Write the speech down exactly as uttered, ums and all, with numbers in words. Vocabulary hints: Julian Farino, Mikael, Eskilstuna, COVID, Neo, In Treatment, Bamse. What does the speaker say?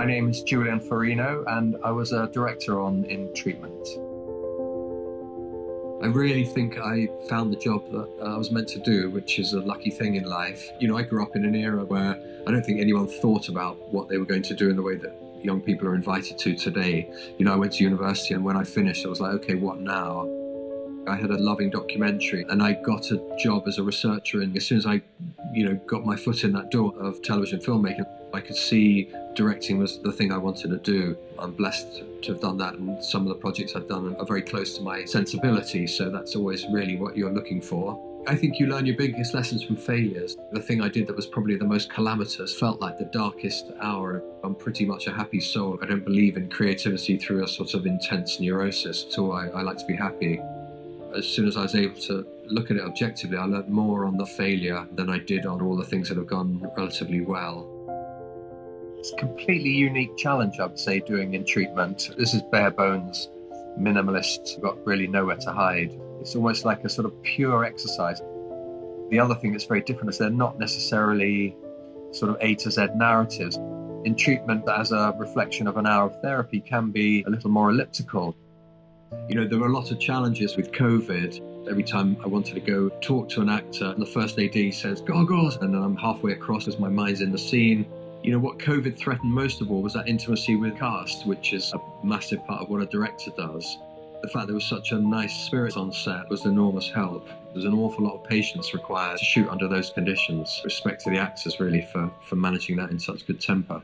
My name is Julian Farino and I was a director on In Treatment. I really think I found the job that I was meant to do, which is a lucky thing in life. You know, I grew up in an era where I don't think anyone thought about what they were going to do in the way that young people are invited to today. You know, I went to university and when I finished, I was like, okay, what now? I had a loving documentary and I got a job as a researcher, and as soon as I, you know, got my foot in that door of television filmmaking, I could see directing was the thing I wanted to do. I'm blessed to have done that, and some of the projects I've done are very close to my sensibility, so that's always really what you're looking for. I think you learn your biggest lessons from failures. The thing I did that was probably the most calamitous felt like the darkest hour. I'm pretty much a happy soul. I don't believe in creativity through a sort of intense neurosis at all. I, I like to be happy. As soon as I was able to look at it objectively, I learned more on the failure than I did on all the things that have gone relatively well. It's a completely unique challenge, I would say, doing In Treatment. This is bare bones, minimalist, you've got really nowhere to hide. It's almost like a sort of pure exercise. The other thing that's very different is they're not necessarily sort of A to Z narratives. In Treatment, as a reflection of an hour of therapy, can be a little more elliptical. You know, there were a lot of challenges with COVID. Every time I wanted to go talk to an actor, and the first A D says, goggles, and then I'm halfway across as my mind's in the scene. You know, what COVID threatened most of all was that intimacy with cast, which is a massive part of what a director does. The fact there was such a nice spirit on set was enormous help. There's an awful lot of patience required to shoot under those conditions. Respect to the actors, really, for, for managing that in such good temper.